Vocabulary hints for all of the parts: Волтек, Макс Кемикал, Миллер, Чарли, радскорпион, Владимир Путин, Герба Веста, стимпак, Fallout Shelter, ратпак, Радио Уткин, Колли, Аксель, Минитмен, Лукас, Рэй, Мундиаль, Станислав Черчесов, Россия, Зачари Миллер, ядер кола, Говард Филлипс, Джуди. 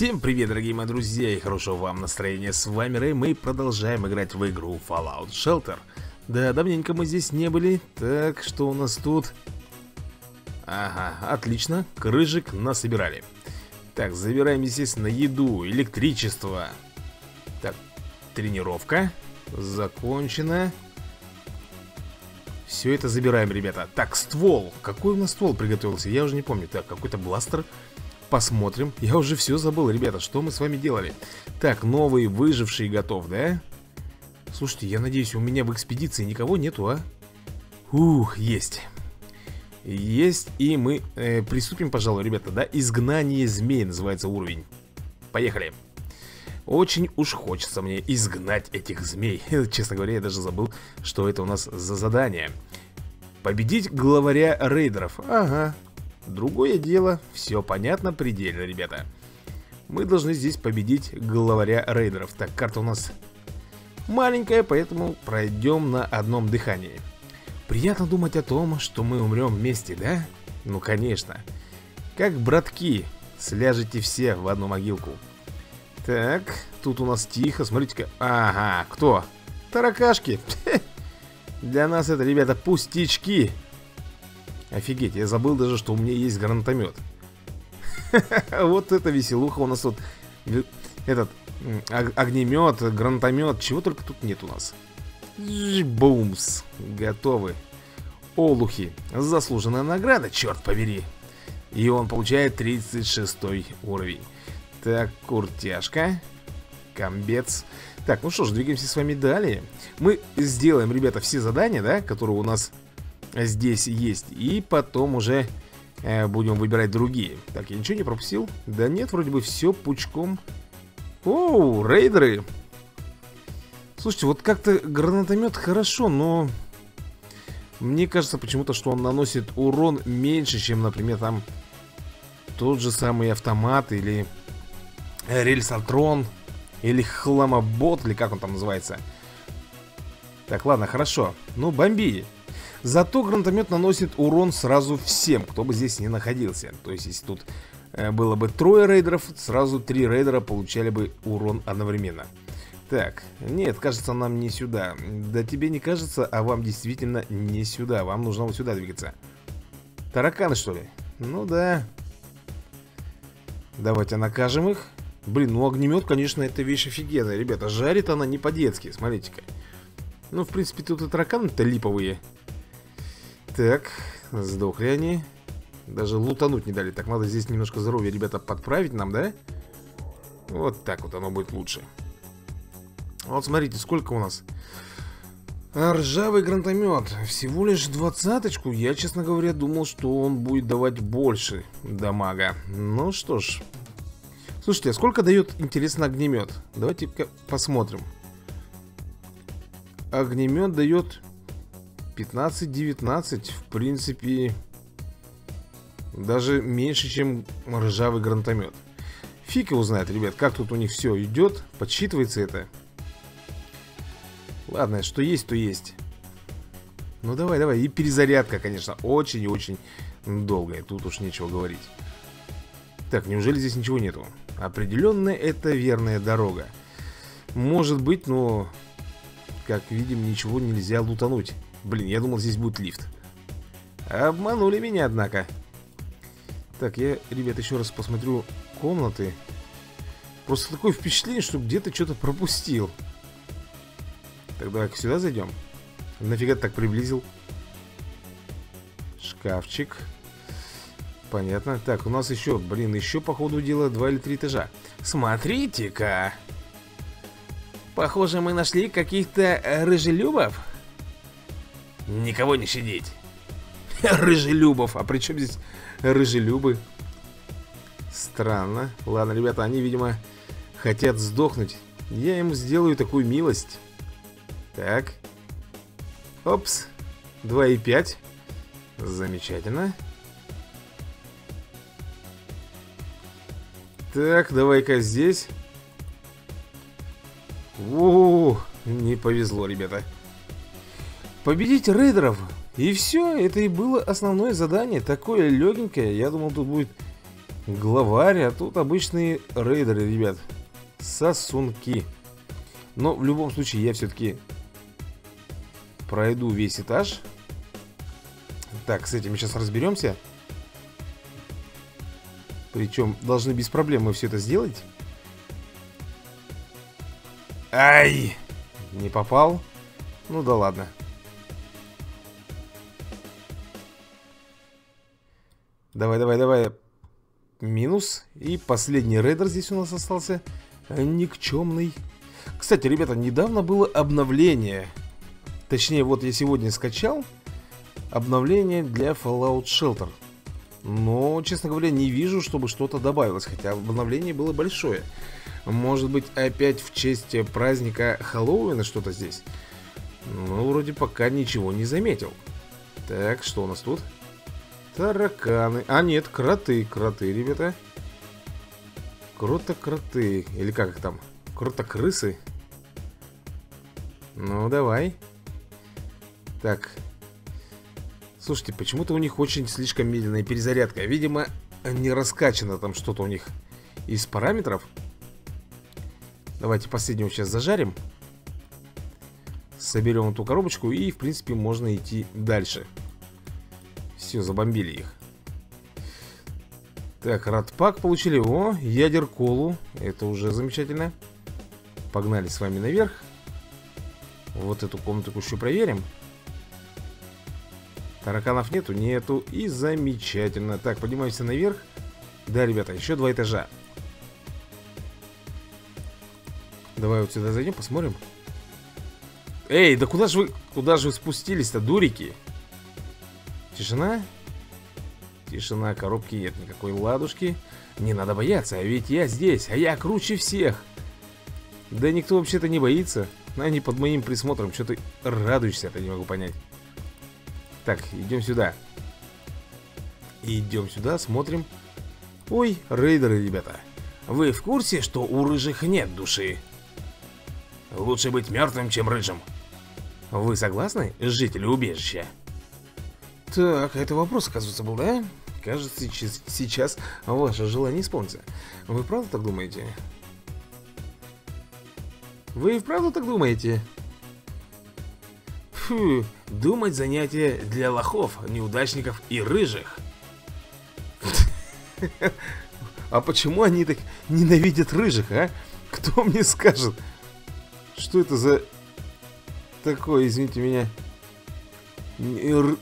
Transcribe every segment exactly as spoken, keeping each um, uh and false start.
Всем привет, дорогие мои друзья, и хорошего вам настроения. С вами Рэй, мы продолжаем играть в игру Fallout Shelter. Да, давненько мы здесь не были. Так, что у нас тут? Ага, отлично, крыжик насобирали. Так, забираем, естественно, еду, электричество. Так, тренировка закончена. Все это забираем, ребята. Так, ствол. Какой у нас ствол приготовился? Я уже не помню. Так, какой-то бластер. Посмотрим. Я уже все забыл, ребята, что мы с вами делали. Так, новый выживший готов, да? Слушайте, я надеюсь, у меня в экспедиции никого нету, а? Ух, есть. Есть, и мы э, приступим, пожалуй, ребята, да? Изгнание змей называется уровень. Поехали. Очень уж хочется мне изгнать этих змей. Честно говоря, я даже забыл, что это у нас за задание. Победить главаря рейдеров. Ага. Другое дело, все понятно предельно, ребята. Мы должны здесь победить главаря рейдеров. Так, карта у нас маленькая, поэтому пройдем на одном дыхании. Приятно думать о том, что мы умрем вместе, да? Ну, конечно. Как братки, сляжете все в одну могилку. Так, тут у нас тихо, смотрите-ка. Ага, кто? Таракашки. Для нас это, ребята, пустячки. Офигеть, я забыл даже, что у меня есть гранатомет. Вот это веселуха у нас тут. Этот огнемет, гранатомет, чего только тут нет у нас. Бумс, готовы. Олухи, заслуженная награда, черт побери. И он получает тридцать шестой уровень. Так, куртяшка. Комбец. Так, ну что ж, двигаемся с вами далее. Мы сделаем, ребята, все задания, да, которые у нас здесь есть. И потом уже э, будем выбирать другие. Так, я ничего не пропустил? Да нет, вроде бы все пучком. Оу, рейдеры. Слушайте, вот как-то гранатомет хорошо, но мне кажется почему-то, что он наносит урон меньше, чем, например, там тот же самый автомат или рельсотрон, или хламобот, или как он там называется. Так, ладно, хорошо. Ну, бомби. Зато гранатомет наносит урон сразу всем, кто бы здесь ни находился. То есть, если тут э, было бы трое рейдеров, сразу три рейдера получали бы урон одновременно. Так, нет, кажется, нам не сюда. Да тебе не кажется, а вам действительно не сюда. Вам нужно вот сюда двигаться. Тараканы, что ли? Ну да. Давайте накажем их. Блин, ну огнемет, конечно, это вещь офигенная, ребята. Жарит она не по-детски, смотрите-ка. Ну, в принципе, тут и тараканы-то липовые. Так, сдохли они. Даже лутануть не дали. Так, надо здесь немножко здоровья, ребята, подправить нам, да? Вот так вот оно будет лучше. Вот смотрите, сколько у нас. Ржавый гранатомет. Всего лишь двадцаточку. Я, честно говоря, думал, что он будет давать больше дамага. Ну что ж. Слушайте, а сколько дает, интересно, огнемет? Давайте-ка посмотрим. Огнемет дает пятнадцать-девятнадцать, в принципе, даже меньше, чем ржавый гранатомет. Фиг его знает, ребят, как тут у них все идет, подсчитывается это. Ладно, что есть, то есть. Ну давай, давай. И перезарядка, конечно, очень и очень долгая, тут уж нечего говорить. Так, неужели здесь ничего нету? Определенно, это верная дорога. Может быть, но, как видим, ничего нельзя лутануть. Блин, я думал, здесь будет лифт. Обманули меня, однако. Так, я, ребят, еще раз посмотрю комнаты. Просто такое впечатление, что где-то что-то пропустил. Так, давай-ка сюда зайдем. Нафига ты так приблизил? Шкафчик. Понятно. Так, у нас еще, блин, еще, по ходу дела, два или три этажа. Смотрите-ка. Похоже, мы нашли каких-то рыжелюбов. Никого не щадить. Рыжелюбов. А при чем здесь рыжелюбы? Странно. Ладно, ребята, они, видимо, хотят сдохнуть. Я им сделаю такую милость. Так. Опс. два и пять. Замечательно. Так, давай-ка здесь. У-у-у, не повезло, ребята. Победить рейдеров. И все, это и было основное задание. Такое легенькое. Я думал, тут будет главарь, а тут обычные рейдеры, ребят. Сосунки. Но в любом случае я все-таки пройду весь этаж. Так, с этим сейчас разберемся. Причем должны без проблем мы все это сделать. Ай! Не попал. Ну да ладно. Давай, давай, давай. Минус. И последний рейдер здесь у нас остался. Никчемный. Кстати, ребята, недавно было обновление. Точнее, вот я сегодня скачал обновление для Fallout Shelter. Но, честно говоря, не вижу, чтобы что-то добавилось. Хотя обновление было большое. Может быть, опять в честь праздника Хэллоуина что-то здесь? Ну, вроде пока ничего не заметил. Так, что у нас тут? Тараканы. А, нет, кроты. Кроты, ребята. Круто-кроты. Или как их там? Круто-крысы. Ну, давай. Так. Слушайте, почему-то у них очень слишком медленная перезарядка. Видимо, не раскачано там что-то у них из параметров. Давайте последнего сейчас зажарим. Соберем эту коробочку и, в принципе, можно идти дальше. Все, забомбили их. Так, ратпак получили. О, ядер колу. Это уже замечательно. Погнали с вами наверх. Вот эту комнату еще проверим. Тараканов нету, нету. И замечательно. Так, поднимаемся наверх. Да, ребята, еще два этажа. Давай вот сюда зайдем, посмотрим. Эй, да куда же вы, куда же вы спустились-то, дурики? Тишина? Тишина, коробки нет, никакой ладушки. Не надо бояться, а ведь я здесь, а я круче всех. Да никто вообще-то не боится. Они под моим присмотром, что ты радуешься, это не могу понять. Так, идем сюда. Идем сюда, смотрим. Ой, рейдеры, ребята. Вы в курсе, что у рыжих нет души? Лучше быть мертвым, чем рыжим. Вы согласны, жители убежища? Так, это вопрос, оказывается, был, да? Кажется, сейчас ваше желание исполнится. Вы правда так думаете? Вы вправду так думаете? Фу, думать занятие для лохов, неудачников и рыжих. А почему они так ненавидят рыжих, а? Кто мне скажет? Что это за такое, извините меня...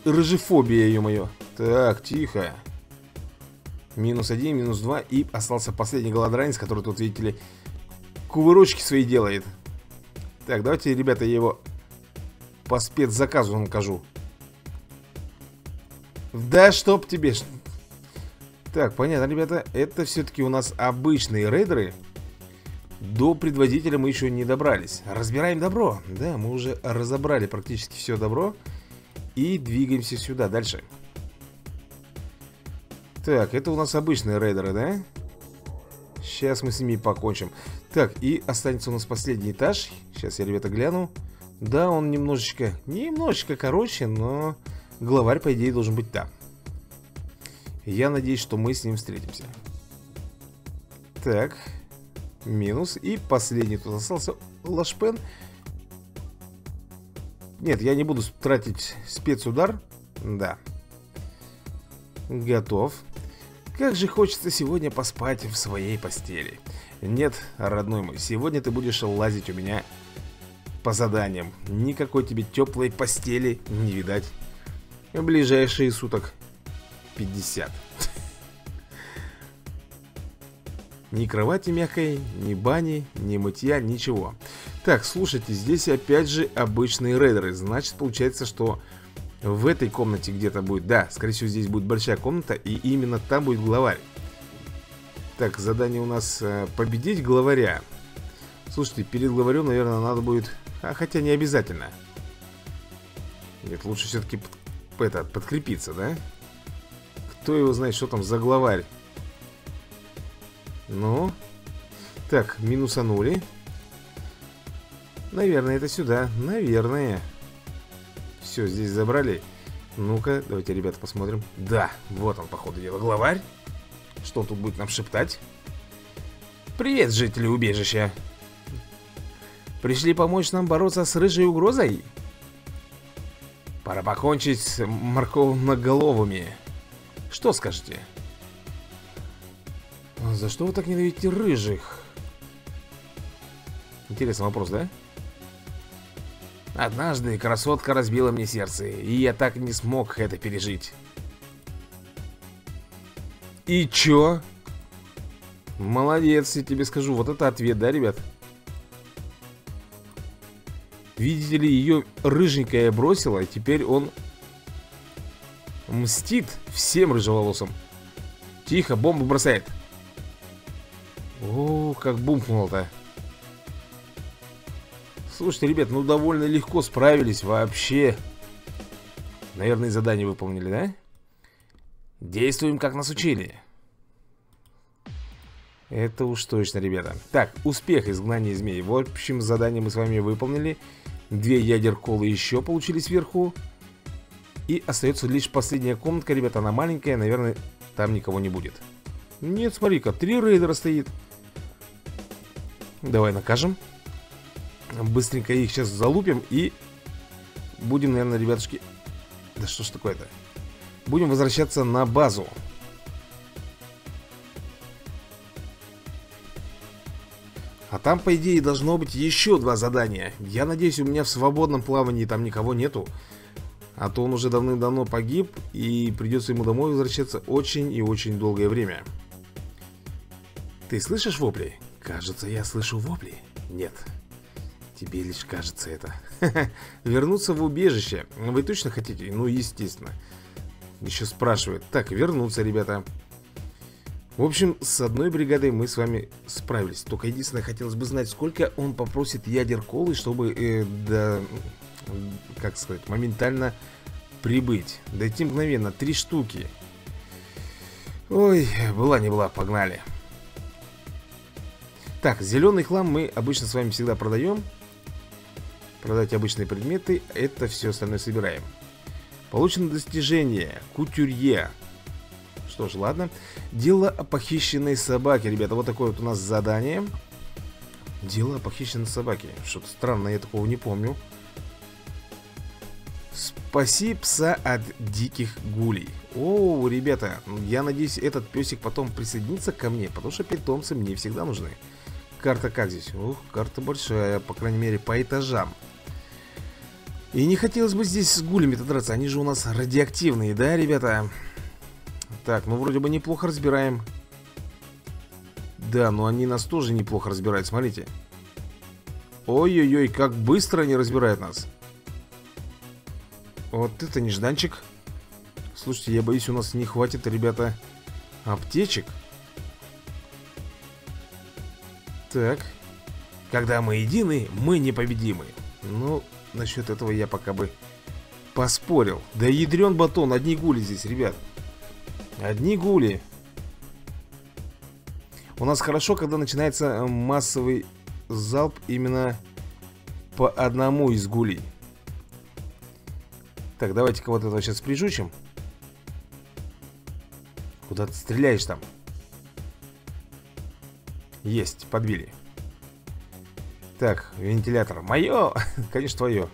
Рыжефобия, ё-моё. Так, тихо. Минус один, минус два. И остался последний голодранец, который тут, видите ли, кувырочки свои делает. Так, давайте, ребята, я его по спецзаказу накажу. Да чтоб тебе. Так, понятно, ребята. Это все-таки у нас обычные рейдеры. До предводителя мы еще не добрались. Разбираем добро. Да, мы уже разобрали практически все добро. И двигаемся сюда, дальше. Так, это у нас обычные рейдеры, да? Сейчас мы с ними покончим. Так, и останется у нас последний этаж. Сейчас я, ребята, гляну. Да, он немножечко, немножечко короче, но главарь, по идее, должен быть там. Я надеюсь, что мы с ним встретимся. Так, минус. И последний тут остался лашпен. Нет, я не буду тратить спецудар. Да. Готов. Как же хочется сегодня поспать в своей постели. Нет, родной мой, сегодня ты будешь лазить у меня по заданиям. Никакой тебе теплой постели не видать. В ближайшие суток пятьдесят. Ни кровати мягкой, ни бани, ни мытья, ничего. Так, слушайте, здесь опять же обычные рейдеры. Значит, получается, что в этой комнате где-то будет... Да, скорее всего, здесь будет большая комната, и именно там будет главарь. Так, задание у нас э, победить главаря. Слушайте, перед главарем, наверное, надо будет... А, хотя не обязательно. Нет, лучше все-таки под... это, подкрепиться, да? Кто его знает, что там за главарь? Ну, так, минусанули. Наверное, это сюда, наверное. Все, здесь забрали. Ну-ка, давайте, ребята, посмотрим. Да, вот он, походу дела, главарь. Что тут будет нам шептать? Привет, жители убежища. Пришли помочь нам бороться с рыжей угрозой? Пора покончить с морковноголовыми. Что скажете? За что вы так ненавидите рыжих? Интересный вопрос, да? Однажды красотка разбила мне сердце, и я так не смог это пережить. И чё? Молодец, я тебе скажу. Вот это ответ, да, ребят? Видите ли, ее рыженькая бросила, и теперь он мстит всем рыжеволосым. Тихо, бомбу бросает. О, как бумкнуло-то. Слушайте, ребят, ну довольно легко справились вообще. Наверное, задание выполнили, да? Действуем, как нас учили. Это уж точно, ребята. Так, успех изгнания змей. В общем, задание мы с вами выполнили. Две ядер колы еще получили сверху. И остается лишь последняя комнатка, ребята. Она маленькая, наверное, там никого не будет. Нет, смотри-ка, три рейдера стоит. Давай накажем. Быстренько их сейчас залупим и будем, наверное, ребятушки... Да что ж такое-то? Будем возвращаться на базу. А там, по идее, должно быть еще два задания. Я надеюсь, у меня в свободном плавании там никого нету. А то он уже давным-давно погиб, и придется ему домой возвращаться очень и очень долгое время. Ты слышишь вопли? Кажется, я слышу вопли. Нет. Тебе лишь кажется это. Вернуться в убежище. Вы точно хотите? Ну, естественно. Еще спрашивают. Так, вернуться, ребята. В общем, с одной бригадой мы с вами справились. Только единственное, хотелось бы знать, сколько он попросит ядер колы, чтобы, э, да, как сказать, моментально прибыть. Дойти мгновенно. Три штуки. Ой, была не была, погнали. Так, зеленый хлам мы обычно с вами всегда продаем. Продать обычные предметы, это все остальное собираем. Получено достижение. Кутюрье. Что ж, ладно. Дело о похищенной собаке, ребята. Вот такое вот у нас задание. Дело о похищенной собаке. Что-то странное, я такого не помню. Спаси пса от диких гулей. О, ребята, я надеюсь, этот песик потом присоединится ко мне, потому что питомцы мне всегда нужны. Карта как здесь? Ох, карта большая, по крайней мере, по этажам. И не хотелось бы здесь с гулями-то драться. Они же у нас радиоактивные, да, ребята? Так, ну вроде бы неплохо разбираем. Да, но они нас тоже неплохо разбирают, смотрите. Ой-ой-ой, как быстро они разбирают нас. Вот это нежданчик. Слушайте, я боюсь, у нас не хватит, ребята, аптечек. Так. Когда мы едины, мы непобедимы. Ну, насчет этого я пока бы поспорил. Да ядрен батон, одни гули здесь, ребят. Одни гули. У нас хорошо, когда начинается массовый залп именно по одному из гулей. Так, давайте-ка вот этого сейчас прижучим. Куда ты стреляешь там? Есть, подбили. Так, вентилятор. Мое! Конечно, твое.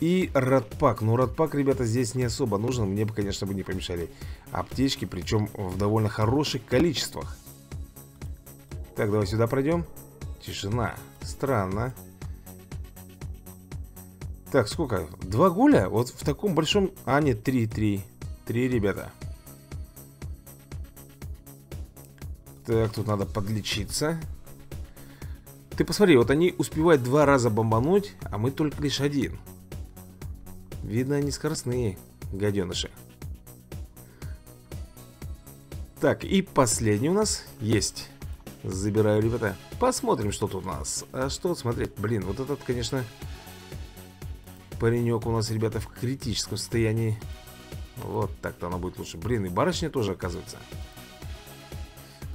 И ратпак. Ну, ратпак, ребята, здесь не особо нужен. Мне бы, конечно, бы не помешали аптечки, причем в довольно хороших количествах. Так, давай сюда пройдем. Тишина. Странно. Так, сколько? Два гуля? Вот в таком большом... А, нет, три, три. Три, ребята. Так, тут надо подлечиться. Ты посмотри, вот они успевают два раза бомбануть, а мы только лишь один. Видно, они скоростные, гаденыши. Так, и последний у нас есть. Забираю, ребята. Посмотрим, что тут у нас. А что смотреть? Блин, вот этот, конечно, паренек у нас, ребята, в критическом состоянии. Вот так-то оно будет лучше. Блин, и барышня тоже, оказывается.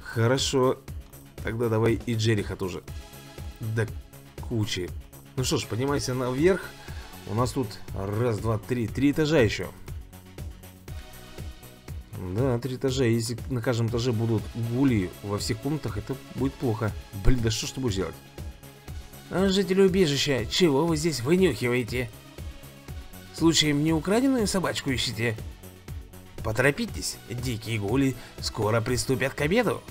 Хорошо. Тогда давай и Джериха тоже. Да кучи. Ну что ж, поднимайся наверх. У нас тут раз, два, три. Три этажа еще. Да, три этажа. Если на каждом этаже будут гули во всех комнатах, это будет плохо. Блин, да что ж ты будешь делать? А, жители убежища, чего вы здесь вынюхиваете? Случаем не украденную собачку ищете? Поторопитесь, дикие гули скоро приступят к обеду.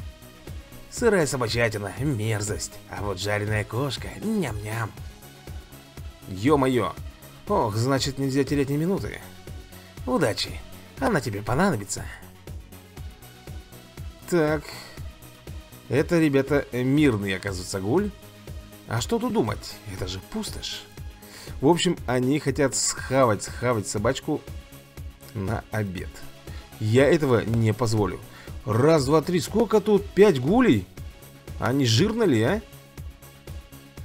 Сырая собачатина, мерзость, а вот жареная кошка, ням-ням. Ё-моё, ох, значит нельзя терять ни минуты. Удачи, она тебе понадобится. Так, это, ребята, мирный, оказывается, гуль. А что тут думать, это же пустошь. В общем, они хотят схавать, схавать собачку на обед. Я этого не позволю. Раз, два, три, сколько тут? Пять гулей? Они жирно ли, а?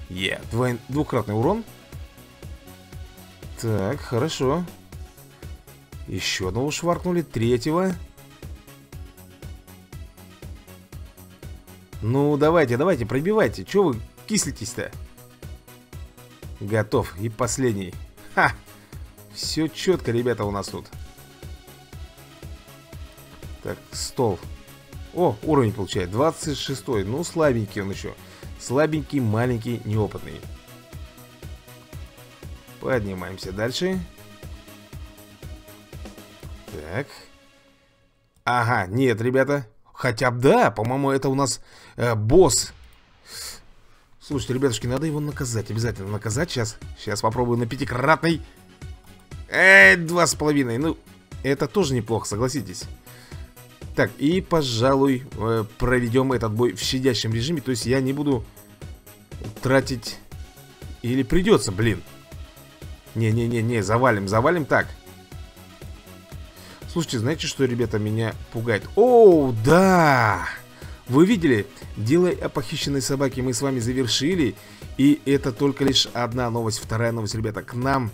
Е, yeah. двукратный урон. Так, хорошо. Еще одного шваркнули, третьего. Ну, давайте, давайте, пробивайте. Че вы кислитесь-то? Готов, и последний. Ха! Все четко, ребята, у нас тут. Так, стол. О, уровень получает, двадцать шестой. Ну, слабенький он еще. Слабенький, маленький, неопытный. Поднимаемся дальше. Так. Ага, нет, ребята. Хотя бы да, по-моему, это у нас э, босс. Слушайте, ребятушки, надо его наказать. Обязательно наказать сейчас. Сейчас попробую на пятикратный. Эй, два с половиной. Ну, это тоже неплохо, согласитесь. Так, и, пожалуй, проведем этот бой в щадящем режиме. То есть я не буду тратить... Или придется, блин. Не-не-не-не, завалим, завалим так. Слушайте, знаете, что, ребята, меня пугает? Оу, да! Вы видели? Делай о похищенной собаке мы с вами завершили. И это только лишь одна новость. Вторая новость, ребята. К нам,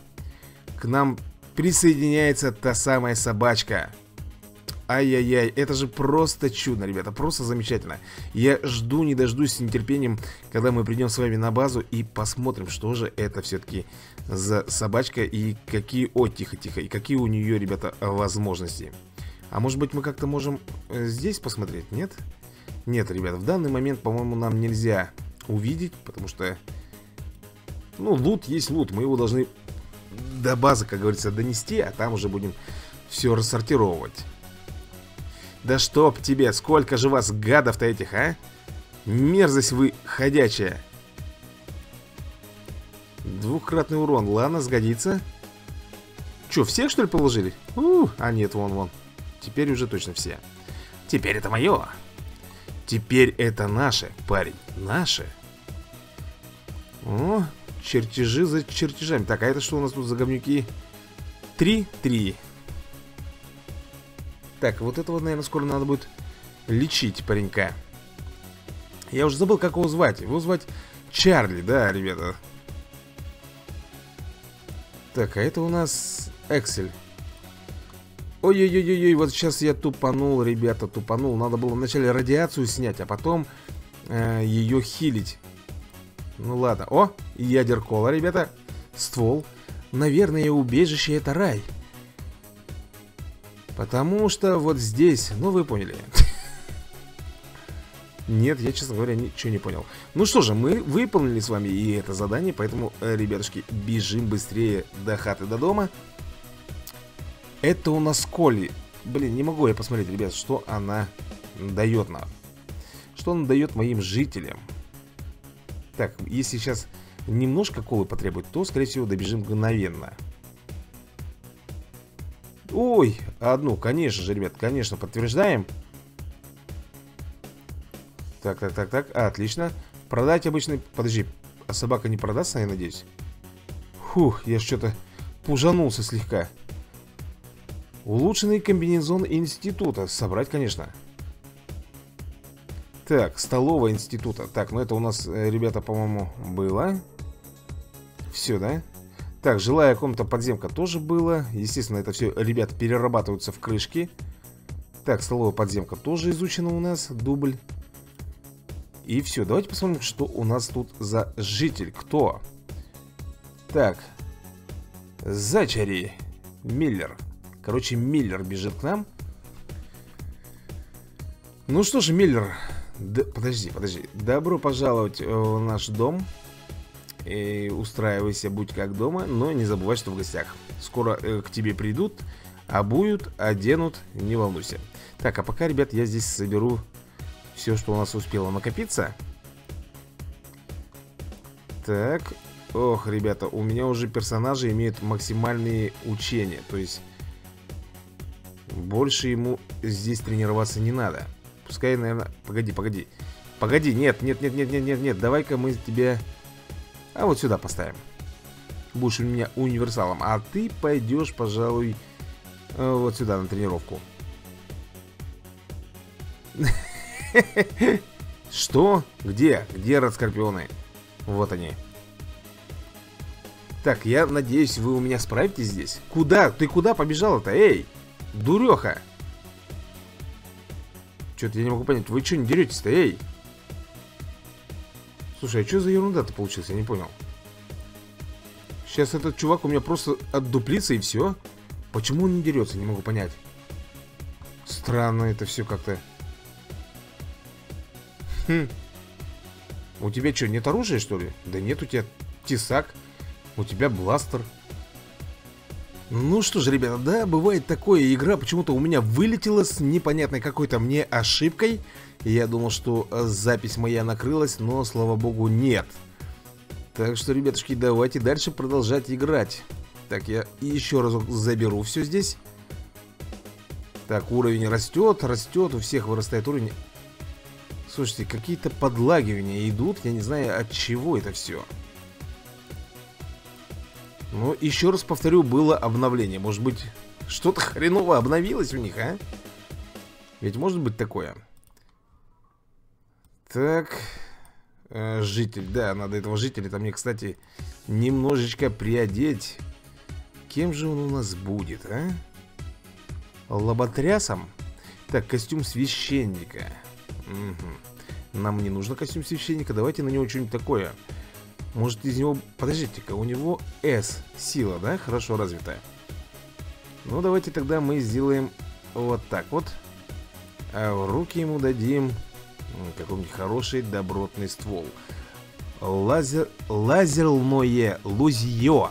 к нам присоединяется та самая собачка. Ай-яй-яй, это же просто чудо, ребята, просто замечательно. Я жду, не дождусь с нетерпением, когда мы придем с вами на базу и посмотрим, что же это все-таки за собачка и какие... О, тихо-тихо, и какие у нее, ребята, возможности. А может быть мы как-то можем здесь посмотреть, нет? Нет, ребята, в данный момент, по-моему, нам нельзя увидеть, потому что... Ну, лут есть лут, мы его должны до базы, как говорится, донести, а там уже будем все рассортировывать. Да чтоб тебе, сколько же вас гадов-то этих, а? Мерзость вы ходячая. Двукратный урон, ладно, сгодится. Че, всех что ли положили? У, а нет, вон, вон. Теперь уже точно все. Теперь это мое. Теперь это наше, парень, наше. О, чертежи за чертежами. Так, а это что у нас тут за говнюки? Три, три. Так, вот этого, наверное, скоро надо будет лечить паренька. Я уже забыл, как его звать. Его звать Чарли, да, ребята. Так, а это у нас Аксель. Ой-ой-ой-ой, вот сейчас я тупанул, ребята, тупанул. Надо было вначале радиацию снять, а потом э, ее хилить. Ну ладно. О, ядеркола, ребята. Ствол. Наверное, убежище — это рай. Потому что вот здесь, ну вы поняли. Нет, я, честно говоря, ничего не понял. Ну что же, мы выполнили с вами и это задание, поэтому, ребятушки, бежим быстрее до хаты, до дома. Это у нас Колли. Блин, не могу я посмотреть, ребят, что она дает нам. Что она дает моим жителям. Так, если сейчас немножко колы потребует, то, скорее всего, добежим мгновенно. Ой, одну, конечно же, ребят, конечно, подтверждаем. Так, так, так, так, отлично. Продать обычный... Подожди, а собака не продастся, я надеюсь? Фух, я что-то пужанулся слегка. Улучшенный комбинезон института. Собрать, конечно. Так, столовая института. Так, ну это у нас, ребята, по-моему, было. Все, да? Так, жилая комната, подземка тоже было. Естественно, это все, ребят, перерабатываются в крышки. Так, столовая подземка тоже изучена у нас. Дубль. И все, давайте посмотрим, что у нас тут за житель. Кто? Так. Зачари. Миллер. Короче, Миллер бежит к нам. Ну что же, Миллер, да, подожди, подожди. Добро пожаловать в наш дом. И устраивайся, будь как дома, но не забывай, что в гостях. Скоро э, к тебе придут, обуют, оденут, не волнуйся. Так, а пока, ребят, я здесь соберу все, что у нас успело накопиться. Так, ох, ребята, у меня уже персонажи имеют максимальные учения. То есть больше ему здесь тренироваться не надо. Пускай, наверное... Погоди, погоди. Погоди, нет, нет, нет, нет, нет, нет, нет. Давай-ка мы тебя... А вот сюда поставим. Будешь у меня универсалом. А ты пойдешь, пожалуй, вот сюда на тренировку. Что? Где? Где радскорпионы? Вот они. Так, я надеюсь, вы у меня справитесь здесь. Куда? Ты куда побежала-то? Эй, дуреха! Что-то я не могу понять. Вы что не деретесь-то? Эй! Слушай, а что за ерунда-то получилась? Я не понял. Сейчас этот чувак у меня просто отдуплится и все. Почему он не дерется? Не могу понять. Странно это все как-то. Хм. У тебя что, нет оружия, что ли? Да нет, у тебя тесак. У тебя бластер. Ну что же, ребята, да, бывает такое. Игра почему-то у меня вылетела с непонятной какой-то мне ошибкой. Я думал, что запись моя накрылась, но, слава богу, нет. Так что, ребятушки, давайте дальше продолжать играть. Так, я еще раз заберу все здесь. Так, уровень растет, растет, у всех вырастает уровень. Слушайте, какие-то подлагивания идут, я не знаю, от чего это все. Но еще раз повторю, было обновление. Может быть, что-то хреново обновилось у них, а? Ведь может быть такое. Так, э, житель, да, надо этого жителя там мне, кстати, немножечко приодеть. Кем же он у нас будет, а? Лоботрясом? Так, костюм священника. Угу. Нам не нужно костюм священника, давайте на него что-нибудь такое. Может из него... Подождите-ка, у него С, сила, да, хорошо развитая. Ну, давайте тогда мы сделаем вот так вот. А в руки ему дадим... Какой-нибудь хороший добротный ствол. Лазер... Лазерное лузье.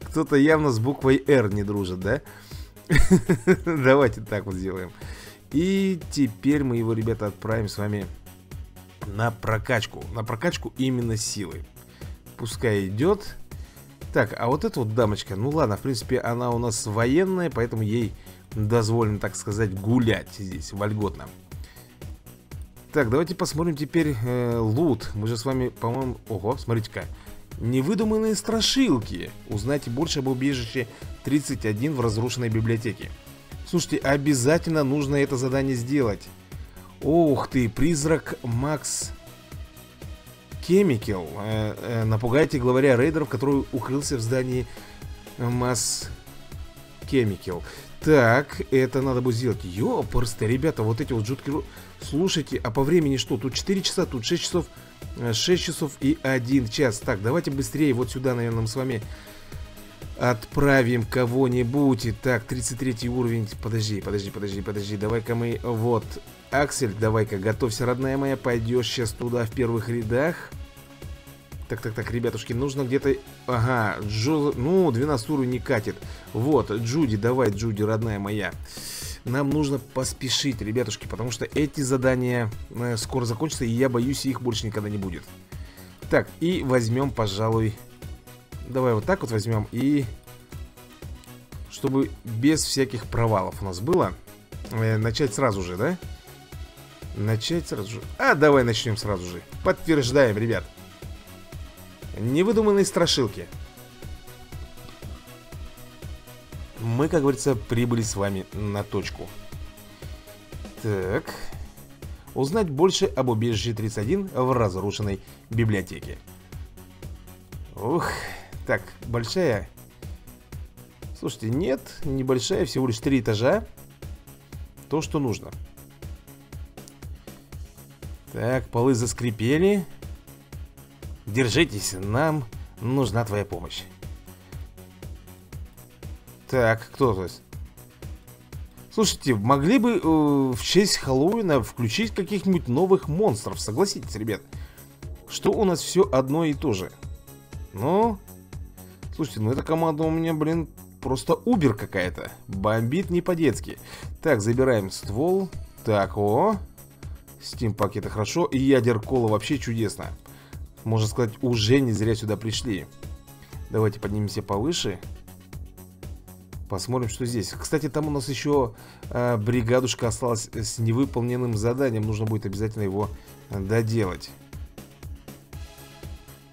Кто-то явно с буквой Р не дружит, да? Давайте так вот сделаем. И теперь мы его, ребята, отправим с вами на прокачку. На прокачку именно силы. Пускай идет. Так, а вот эта вот дамочка, ну ладно, в принципе, она у нас военная, поэтому ей дозволено, так сказать, гулять здесь вольготно. Так, давайте посмотрим теперь э, лут. Мы же с вами, по-моему... Ого, смотрите-ка. Невыдуманные страшилки. Узнайте больше об убежище тридцать один в разрушенной библиотеке. Слушайте, обязательно нужно это задание сделать. Ох ты, призрак Макс Кемикал. Э, э, напугайте главаря рейдеров, который укрылся в здании Макс Кемикал. Так, это надо будет сделать. Ёпрст, ребята, вот эти вот жуткие... Слушайте, а по времени что? Тут четыре часа, тут шесть часов, шесть часов и один час. Так, давайте быстрее вот сюда, наверное, мы с вами отправим кого-нибудь. Так, тридцать третий уровень. Подожди, подожди, подожди, подожди. Давай-ка мы... Вот, Аксель, давай-ка, готовься, родная моя. Пойдешь сейчас туда в первых рядах. Так, так, так, ребятушки, нужно где-то... Ага, Джо... ну, двенадцать уровней не катит. Вот, Джуди, давай, Джуди, родная моя. Нам нужно поспешить, ребятушки, потому что эти задания э, скоро закончатся, и я боюсь, их больше никогда не будет. Так, и возьмем, пожалуй... Давай вот так вот возьмем, и... Чтобы без всяких провалов у нас было. Э, начать сразу же, да? Начать сразу же. А, давай начнем сразу же. Подтверждаем, ребят. Невыдуманные страшилки. Мы, как говорится, прибыли с вами на точку. Так. Узнать больше об убежище тридцать один в разрушенной библиотеке. Ух. Так, большая. Слушайте, нет, небольшая, всего лишь три этажа. То, что нужно. Так, полы заскрипели. Держитесь, нам нужна твоя помощь. Так, кто здесь? Слушайте, могли бы э, в честь Хэллоуина включить каких-нибудь новых монстров, согласитесь, ребят. Что у нас все одно и то же. Ну, слушайте, ну эта команда у меня, блин, просто убер какая-то. Бомбит не по-детски. Так, забираем ствол. Так, о, стимпак, это хорошо. И ядер кола вообще чудесно. Можно сказать, уже не зря сюда пришли. Давайте поднимемся повыше. Посмотрим, что здесь. Кстати, там у нас еще э, бригадушка осталась с невыполненным заданием. Нужно будет обязательно его доделать.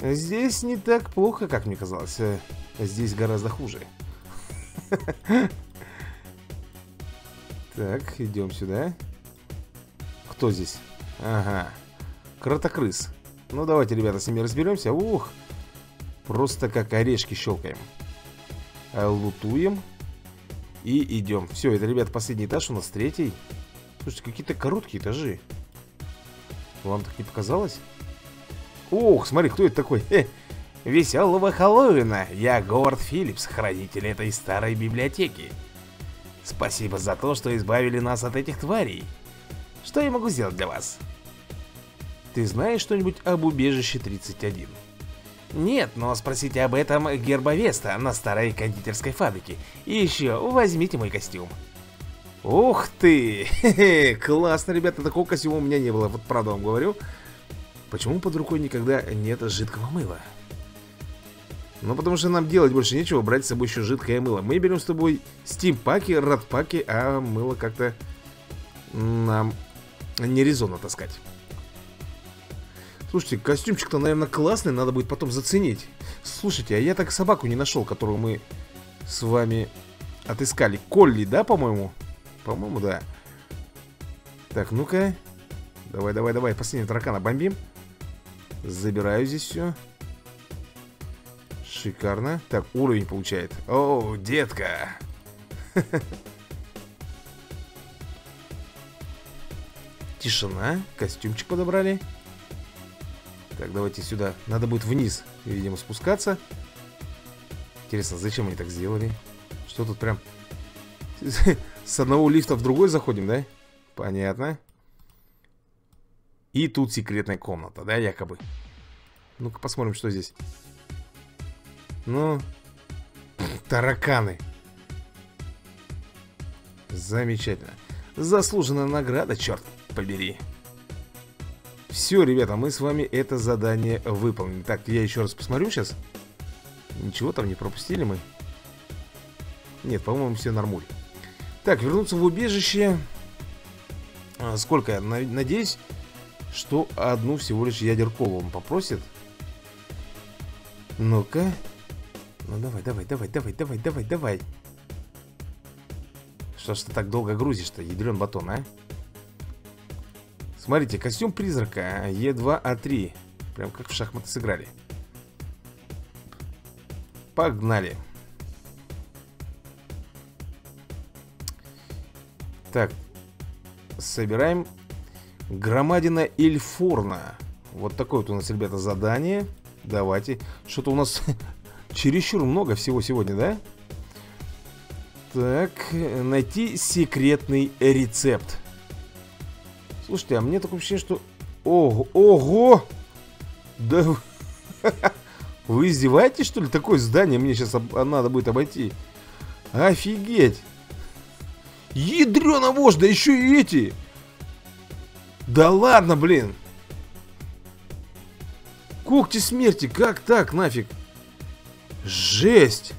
Здесь не так плохо, как мне казалось. Здесь гораздо хуже. Так, идем сюда. Кто здесь? Ага, кротокрыс. Ну, давайте, ребята, с ними разберемся. Ух, просто как орешки щелкаем. Лутуем. И идем. Все, это, ребят, последний этаж. У нас третий. Слушайте, какие-то короткие этажи. Вам так не показалось? Ох, смотри, кто это такой? Хе. Веселого Хэллоуина. Я Говард Филлипс, хранитель этой старой библиотеки. Спасибо за то, что избавили нас от этих тварей. Что я могу сделать для вас? Ты знаешь что-нибудь об убежище тридцать один? Нет, но спросите об этом Герба Веста на старой кондитерской фабрике. И еще возьмите мой костюм. Ух ты! Хе-хе, классно, ребята, такого костюма у меня не было. Вот правда вам говорю. Почему под рукой никогда нет жидкого мыла? Ну, потому что нам делать больше нечего, брать с собой еще жидкое мыло. Мы берем с тобой стимпаки, радпаки, а мыло как-то нам нерезонно таскать. Слушайте, костюмчик-то, наверное, классный, надо будет потом заценить. Слушайте, а я так собаку не нашел, которую мы с вами отыскали. Колли, да, по-моему? По-моему, да. Так, ну-ка. Давай, давай, давай, последнего таракана бомбим. Забираю здесь все. Шикарно. Так, уровень получает. О, детка. Тишина. Костюмчик подобрали. Так, давайте сюда. Надо будет вниз, видимо, спускаться. Интересно, зачем они так сделали? Что тут прям... С одного лифта в другой заходим, да? Понятно. И тут секретная комната, да, якобы? Ну-ка посмотрим, что здесь. Ну, тараканы. Замечательно. Заслуженная награда, черт побери. Все, ребята, мы с вами это задание выполнили. Так, я еще раз посмотрю сейчас. Ничего там не пропустили мы. Нет, по-моему, все нормуль. Так, вернуться в убежище. Сколько я надеюсь, что одну всего лишь ядеркову он попросит. Ну-ка. Ну давай, давай, давай, давай, давай, давай, давай. Что ж ты так долго грузишь-то, ядрен батон, а? Смотрите, костюм призрака Е два А три. Прям как в шахматы сыграли. Погнали. Так. Собираем. Громадина Эльфорна. Вот такое вот у нас, ребята, задание. Давайте. Что-то у нас чересчур много всего сегодня, да? Так, найти секретный рецепт. Слушайте, а мне такое ощущение, что... Ого! Ого! Да... Вы издеваетесь, что ли? Такое здание мне сейчас об... надо будет обойти. Офигеть! Ядрёна вождь, да еще и эти! Да ладно, блин! Когти смерти, как так, нафиг? Жесть!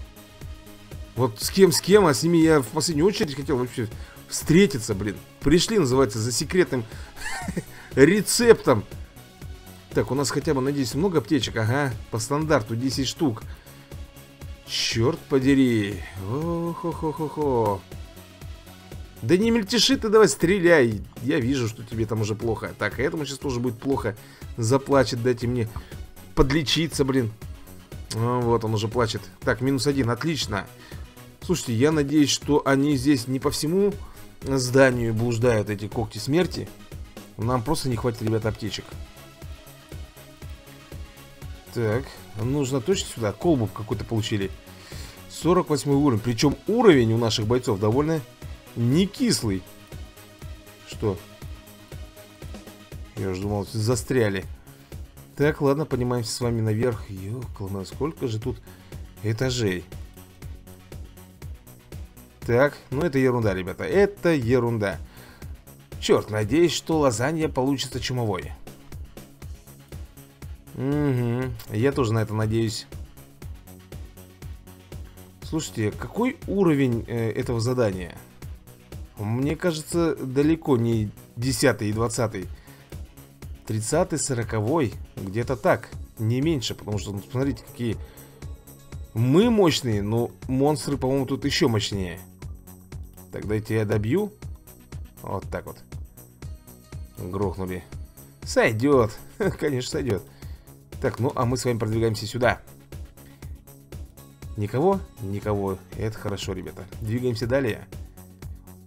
Вот с кем, с кем, а с ними я в последнюю очередь хотел вообще встретиться, блин. Пришли, называется, за секретным рецептом. Так, у нас хотя бы, надеюсь, много аптечек. Ага, по стандарту десять штук. Черт подери. О-хо-хо-хо-хо. Да не мельтеши ты, давай стреляй. Я вижу, что тебе там уже плохо. Так, этому сейчас тоже будет плохо. Заплачет, дайте мне подлечиться, блин. О, вот он уже плачет. Так, минус один, отлично. Слушайте, я надеюсь, что они здесь не по всему зданию блуждают, эти когти смерти. Нам просто не хватит, ребята, аптечек. Так, нужно точно сюда. Колбу какую-то получили. сорок восьмой уровень. Причем уровень у наших бойцов довольно не кислый. Что? Я же думал, застряли. Так, ладно, поднимаемся с вами наверх. Ёкла, сколько же тут этажей. Так, ну это ерунда, ребята. Это ерунда. Черт, надеюсь, что лазанья получится чумовой. Угу, я тоже на это надеюсь. Слушайте, какой уровень э, этого задания? Мне кажется, далеко не десятый и двадцатый. тридцатый, сороковой. Где-то так, не меньше. Потому что, ну, смотрите, какие мы мощные, но монстры, по-моему, тут еще мощнее. Так, дайте я добью. Вот так вот. Грохнули. Сойдет, конечно, сойдет. Так, ну а мы с вами продвигаемся сюда. Никого? Никого. Это хорошо, ребята. Двигаемся далее.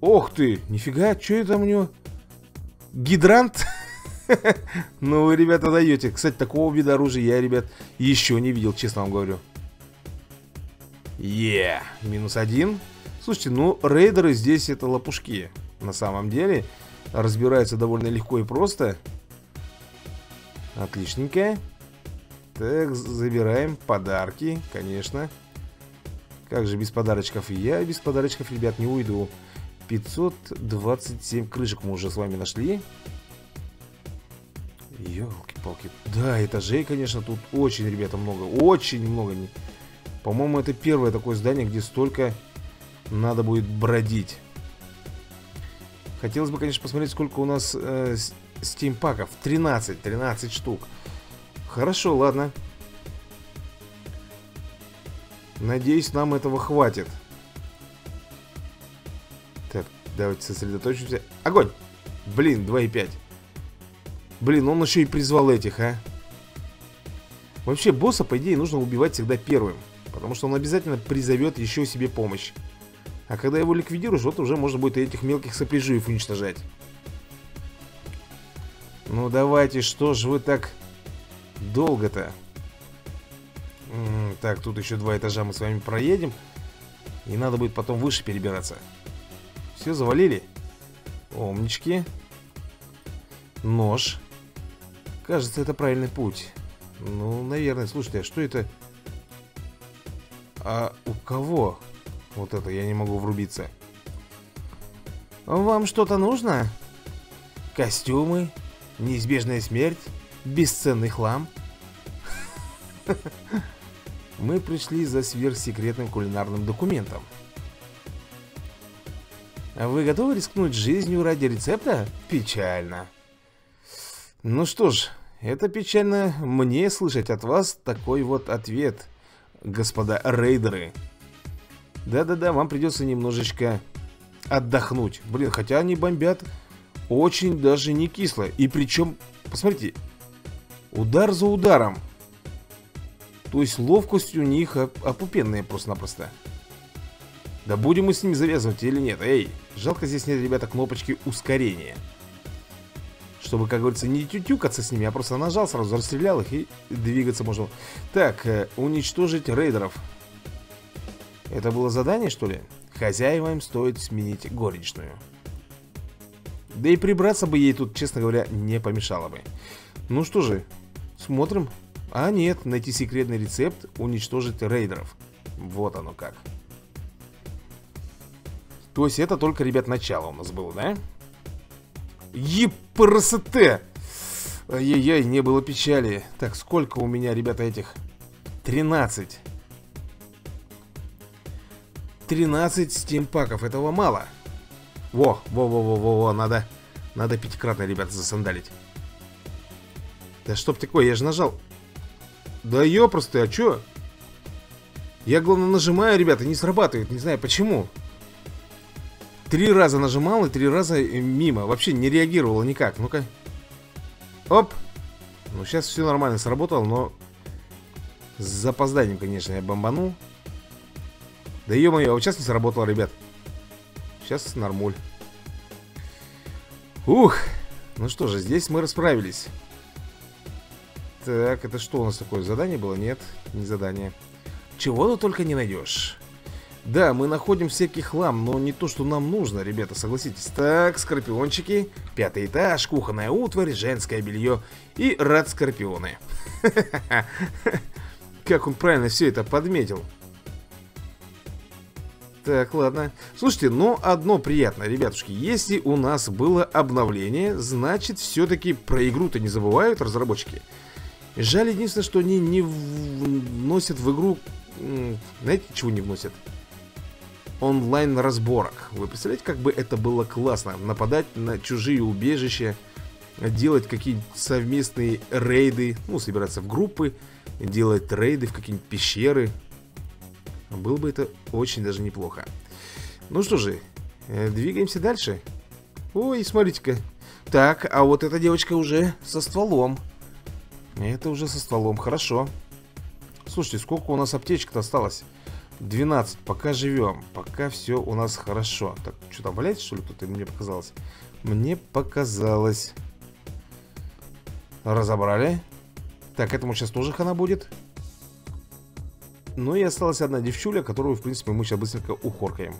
Ох ты! Нифига, что это у него? Гидрант? Ну вы, ребята, даете. Кстати, такого вида оружия я, ребят, еще не видел, честно вам говорю. Е, минус один. Слушайте, ну рейдеры здесь это лопушки. На самом деле разбираются довольно легко и просто. Отличненько. Так, забираем подарки, конечно. Как же без подарочков? Я без подарочков, ребят, не уйду. пятьсот двадцать семь крышек мы уже с вами нашли. Ёлки-палки. Да, этажей, конечно, тут очень, ребята, много. Очень много. По-моему, это первое такое здание, где столько надо будет бродить. Хотелось бы, конечно, посмотреть, сколько у нас э, стимпаков. тринадцать, тринадцать штук. Хорошо, ладно. Надеюсь, нам этого хватит. Так, давайте сосредоточимся. Огонь! Блин, два и пять. Блин, он еще и призвал этих, а. Вообще, босса, по идее, нужно убивать всегда первым. Потому что он обязательно призовет еще себе помощь. А когда его ликвидируешь, вот уже можно будет этих мелких сопляжуев уничтожать. Ну давайте, что же вы так... долго-то. Так, тут еще два этажа мы с вами проедем. И надо будет потом выше перебираться. Все, завалили. Умнички. Нож. Кажется, это правильный путь. Ну, наверное. Слушайте, а что это? А у кого? Вот это я не могу врубиться. Вам что-то нужно? Костюмы? Неизбежная смерть? Бесценный хлам. Мы пришли за сверхсекретным кулинарным документом. Вы готовы рискнуть жизнью ради рецепта? Печально. Ну что ж, это печально мне слышать от вас такой вот ответ, господа рейдеры. Да-да-да, вам придется немножечко отдохнуть. Блин, хотя они бомбят очень даже не кисло. И причем, посмотрите, удар за ударом. То есть ловкость у них опупенная просто-напросто. Да будем мы с ними завязывать или нет? Эй, жалко здесь нет, ребята, кнопочки ускорения. Чтобы, как говорится, не тютюкаться с ними, а просто нажал, сразу расстрелял их и двигаться можно. Так, уничтожить рейдеров. Это было задание, что ли? Хозяевам стоит сменить горничную. Да и прибраться бы ей тут, честно говоря, не помешало бы. Ну что же, смотрим. А нет, найти секретный рецепт, уничтожить рейдеров. Вот оно как. То есть это только, ребят, начало у нас было, да? Епрст! Ай-яй-яй, не было печали. Так, сколько у меня, ребята, этих? тринадцать. тринадцать стимпаков, этого мало. Во, во-во-во-во-во, надо, надо пятикратно, ребята, засандалить. Да чтоб такое, я же нажал. Да ёпросты, а чё? Я, главное, нажимаю, ребята, не срабатывает, не знаю почему. Три раза нажимал и три раза мимо. Вообще не реагировало никак, ну-ка. Оп! Ну сейчас все нормально сработало, но с запозданием, конечно, я бомбанул. Да ё-моё, а вот сейчас не сработало, ребят. Сейчас нормуль. Ух! Ну что же, здесь мы расправились. Так, это что у нас такое? Задание было? Нет, не задание. Чего ты только не найдешь. Да, мы находим всякий хлам, но не то, что нам нужно, ребята, согласитесь. Так, скорпиончики, пятый этаж, кухонная утварь, женское белье и рад скорпионы. Как он правильно все это подметил. Так, ладно. Слушайте, но одно приятное, ребятушки. Если у нас было обновление, значит, все-таки про игру-то не забывают разработчики. Жаль, единственное, что они не вносят в игру... Знаете, чего не вносят? Онлайн-разборок. Вы представляете, как бы это было классно? Нападать на чужие убежища, делать какие-нибудь совместные рейды, ну, собираться в группы, делать рейды в какие-нибудь пещеры. Было бы это очень даже неплохо. Ну что же, двигаемся дальше. Ой, смотрите-ка. Так, а вот эта девочка уже со стволом. Это уже со стволом, хорошо. Слушайте, сколько у нас аптечек-то осталось? двенадцать, пока живем. Пока все у нас хорошо. Так, что там валяется, что ли, кто-то? Мне показалось. Мне показалось. Разобрали. Так, этому сейчас тоже хана будет. Ну и осталась одна девчуля, которую, в принципе, мы сейчас быстренько ухоркаем.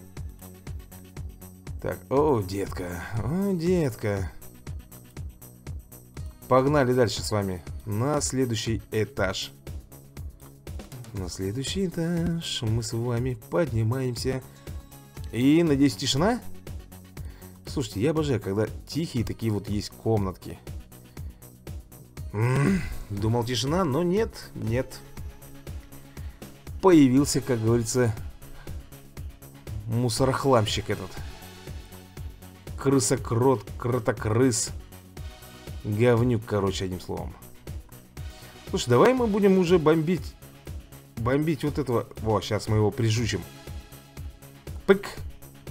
Так, о, детка, о, детка. Погнали дальше с вами на следующий этаж. На следующий этаж мы с вами поднимаемся. И, надеюсь, тишина? Слушайте, я обожаю, когда тихие такие вот есть комнатки. М-м-м, думал, тишина, но нет, нет. Появился, как говорится, мусорохламщик этот. Крысокрот, кротокрыс. Говнюк, короче, одним словом. Слушай, давай мы будем уже бомбить. Бомбить вот этого. Во, сейчас мы его прижучим. Пык.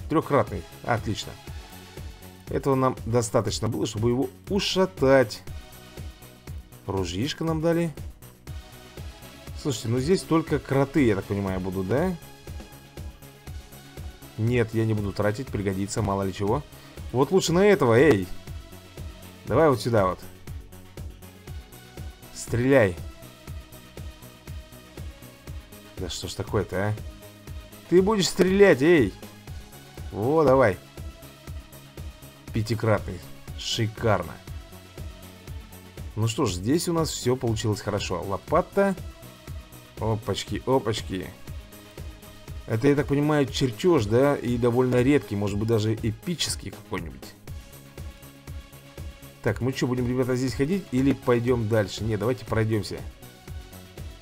Трехкратный. Отлично. Этого нам достаточно было, чтобы его ушатать. Ружьишко нам дали. Слушайте, ну здесь только кроты, я так понимаю, будут, да? Нет, я не буду тратить, пригодится, мало ли чего. Вот лучше на этого, эй! Давай вот сюда вот. Стреляй. Да что ж такое-то, а? Ты будешь стрелять, эй! Во, давай. Пятикратный. Шикарно. Ну что ж, здесь у нас все получилось хорошо. Лопата... Опачки, опачки. Это, я так понимаю, чертеж, да? И довольно редкий, может быть, даже эпический какой-нибудь. Так, мы что, будем, ребята, здесь ходить? Или пойдем дальше? Не, давайте пройдемся.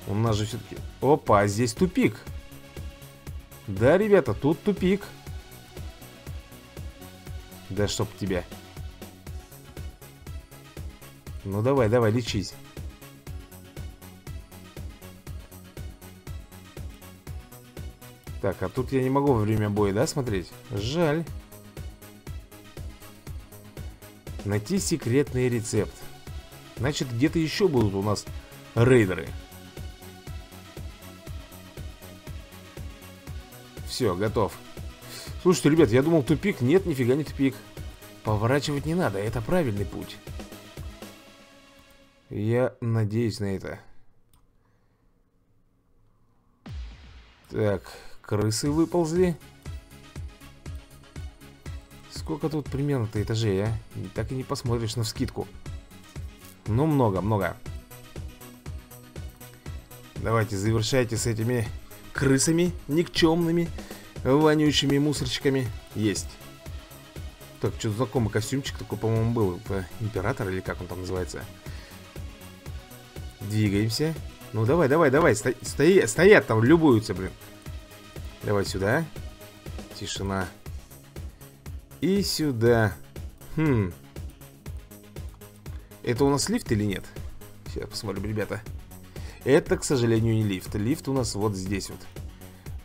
У нас же все-таки... Опа, здесь тупик. Да, ребята, тут тупик. Да чтоб тебя. Ну давай, давай, лечись. Так, а тут я не могу во время боя, да, смотреть? Жаль. Найти секретный рецепт. Значит, где-то еще будут у нас рейдеры. Все, готов. Слушайте, ребят, я думал тупик. Нет, нифига не тупик. Поворачивать не надо, это правильный путь. Я надеюсь на это. Так... Крысы выползли. Сколько тут примерно-то этажей, а? Так и не посмотришь навскидку. Ну, много-много. Давайте, завершайте с этими крысами никчемными, вонючими мусорчиками. Есть. Так, что-то знакомый костюмчик такой, по-моему, был. Это император или как он там называется? Двигаемся. Ну, давай-давай-давай. Сто... Стои... Стоят там, любуются, блин. Давай сюда. Тишина. И сюда. Хм. Это у нас лифт или нет? Сейчас посмотрим, ребята. Это, к сожалению, не лифт. Лифт у нас вот здесь вот.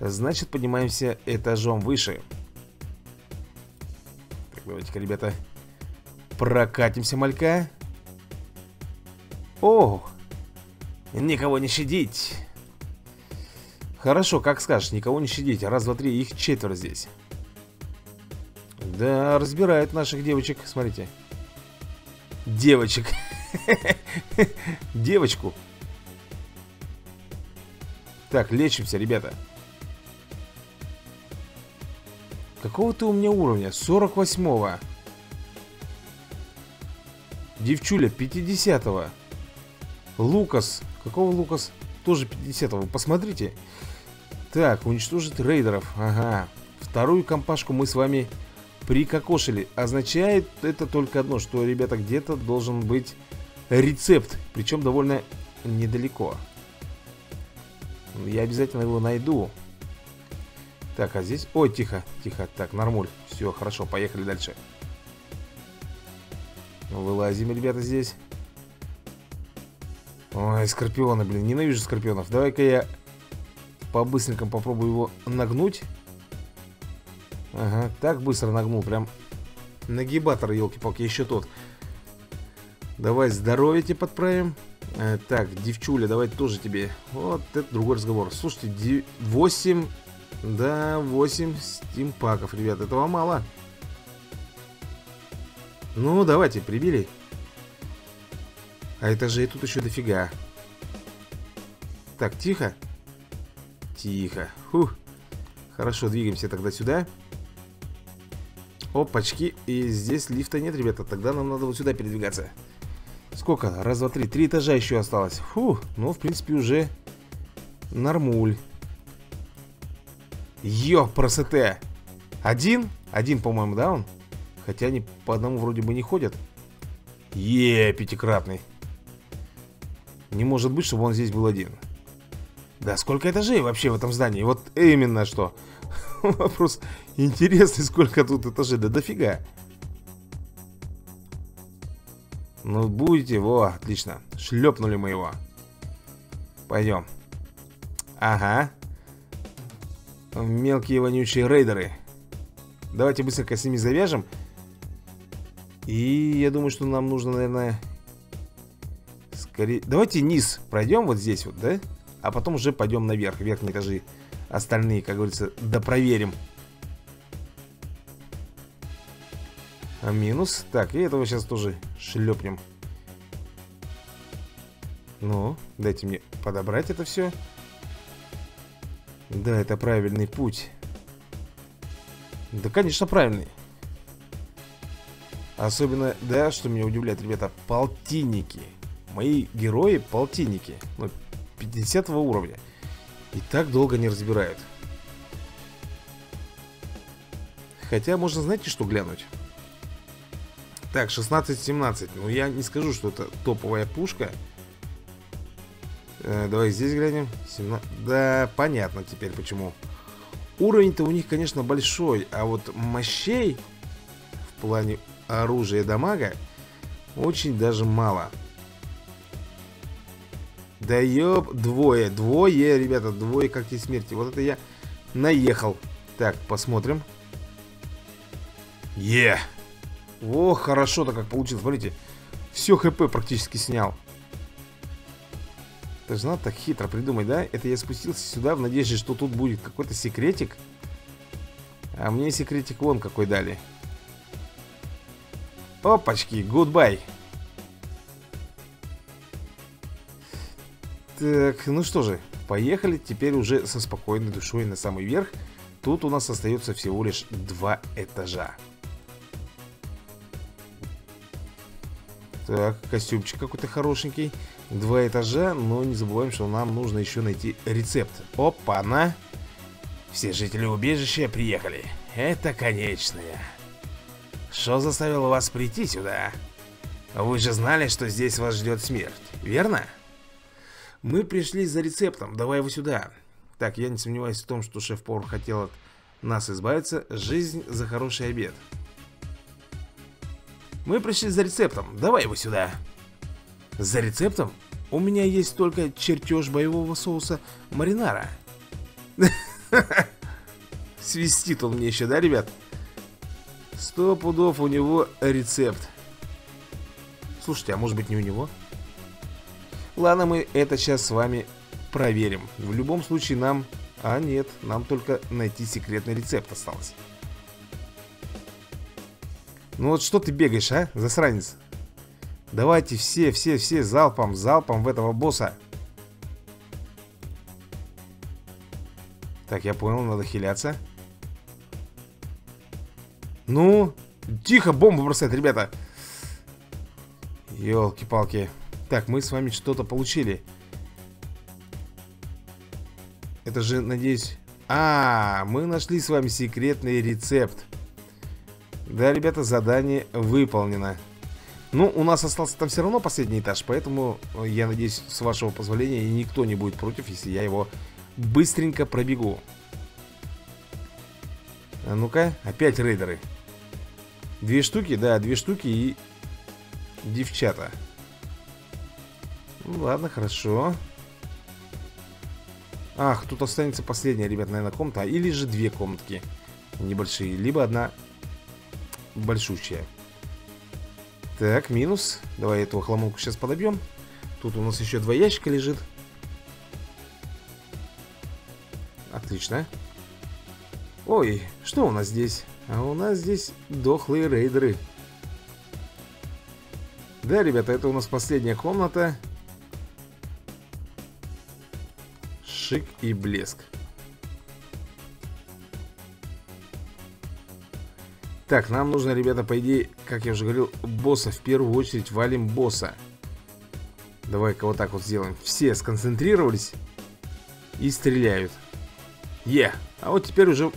Значит, поднимаемся этажом выше. Так, давайте-ка, ребята, прокатимся малька. О! Никого не щадить! Хорошо, как скажешь, никого не щадить. Раз, два, три, их четверо здесь. Да, разбирают наших девочек, смотрите. Девочек. Девочку. Так, лечимся, ребята. Какого ты у меня уровня? сорок восьмого. Девчуля, пятидесятого. Лукас. Какого Лукас? Тоже пятидесятого. Посмотрите. Так, уничтожить рейдеров. Ага. Вторую компашку мы с вами прикокошили. Означает это только одно, что, ребята, где-то должен быть рецепт. Причем довольно недалеко. Я обязательно его найду. Так, а здесь... Ой, тихо, тихо. Так, нормуль. Все, хорошо, поехали дальше. Вылазим, ребята, здесь. Ой, скорпионы, блин, ненавижу скорпионов. Давай-ка я по-быстренькому попробую его нагнуть. Ага, так быстро нагнул, прям нагибатор, елки-палки, еще тот. Давай здоровье тебе подправим. э, Так, девчуля, давай тоже тебе. Вот это другой разговор. Слушайте, восемь... Да, восемь стимпаков, ребят, этого мало. Ну, давайте, прибили. А этажей тут еще дофига. Так, тихо. Тихо. Фух. Хорошо, двигаемся тогда сюда. Опачки. И здесь лифта нет, ребята. Тогда нам надо вот сюда передвигаться. Сколько? Раз, два, три. Три этажа еще осталось. Фух. Ну, в принципе, уже нормуль. Йо, просоте. Один? Один, по-моему, да, он? Хотя они по одному вроде бы не ходят. Е, пятикратный. Не может быть, чтобы он здесь был один. Да сколько этажей вообще в этом здании? Вот именно что. Вопрос интересный, сколько тут этажей. Да дофига. Ну, будете, во, отлично. Шлепнули мы его. Пойдем. Ага. Мелкие вонючие рейдеры. Давайте быстренько с ними завяжем. И я думаю, что нам нужно, наверное, скорее... Давайте низ пройдем вот здесь вот, да? А потом уже пойдем наверх, верхние этажи. Остальные, как говорится, допроверим. А минус. Так, и этого сейчас тоже шлепнем. Ну, дайте мне подобрать это все. Да, это правильный путь. Да, конечно, правильный. Особенно, да, что меня удивляет, ребята, полтинники. Мои герои полтинники. Ну, пятидесятого уровня. И так долго не разбирают. Хотя, можно, знаете, что глянуть? Так, шестнадцать семнадцать. Ну, я не скажу, что это топовая пушка. э, Давай здесь глянем. семнадцать... Да, понятно теперь почему. Уровень-то у них, конечно, большой. А вот мощей в плане оружия и дамага очень даже мало. Да ёб, двое, двое, ребята, двое как и смерти. Вот это я наехал. Так, посмотрим. Е! О, хорошо-то как получилось, смотрите. Все хп практически снял. Это же надо так хитро придумать, да? Это я спустился сюда в надежде, что тут будет какой-то секретик. А мне секретик вон какой дали. Опачки, гудбай. Так, ну что же, поехали теперь уже со спокойной душой на самый верх. Тут у нас остается всего лишь два этажа. Так, костюмчик какой-то хорошенький. Два этажа, но не забываем, что нам нужно еще найти рецепт. Опа-на! Все жители убежища приехали. Это конечная. Что заставило вас прийти сюда? Вы же знали, что здесь вас ждет смерть, верно? Мы пришли за рецептом, давай его сюда. Так, я не сомневаюсь в том, что шеф-повар хотел от нас избавиться. Жизнь за хороший обед. Мы пришли за рецептом, давай его сюда. За рецептом? У меня есть только чертеж боевого соуса маринара. Свистит он мне еще, да, ребят? Сто пудов у него рецепт. Слушайте, а может быть не у него? Ладно, мы это сейчас с вами проверим. В любом случае нам... А нет, нам только найти секретный рецепт осталось. Ну вот что ты бегаешь, а, засранец? Давайте все, все, все залпом, залпом в этого босса. Так, я понял, надо хиляться. Ну, тихо, бомбу бросает, ребята. Ёлки-палки. Так, мы с вами что-то получили. Это же, надеюсь... А, мы нашли с вами секретный рецепт. Да, ребята, задание выполнено. Ну, у нас остался там все равно последний этаж, поэтому, я надеюсь, с вашего позволения, никто не будет против, если я его быстренько пробегу. А ну-ка, опять рейдеры. Две штуки, да, две штуки и девчата. Ну, ладно, хорошо. Ах, тут останется последняя, ребят, наверное, комната. Или же две комнатки небольшие, либо одна большущая. Так, минус. Давай эту хламонку сейчас подобьем. Тут у нас еще два ящика лежит. Отлично. Ой, что у нас здесь? А у нас здесь дохлые рейдеры. Да, ребята, это у нас последняя комната. Шик и блеск. Так, нам нужно, ребята, по идее, как я уже говорил, босса. В первую очередь валим босса. Давай-ка вот так вот сделаем. Все сконцентрировались и стреляют. Е! Yeah. А вот теперь уже...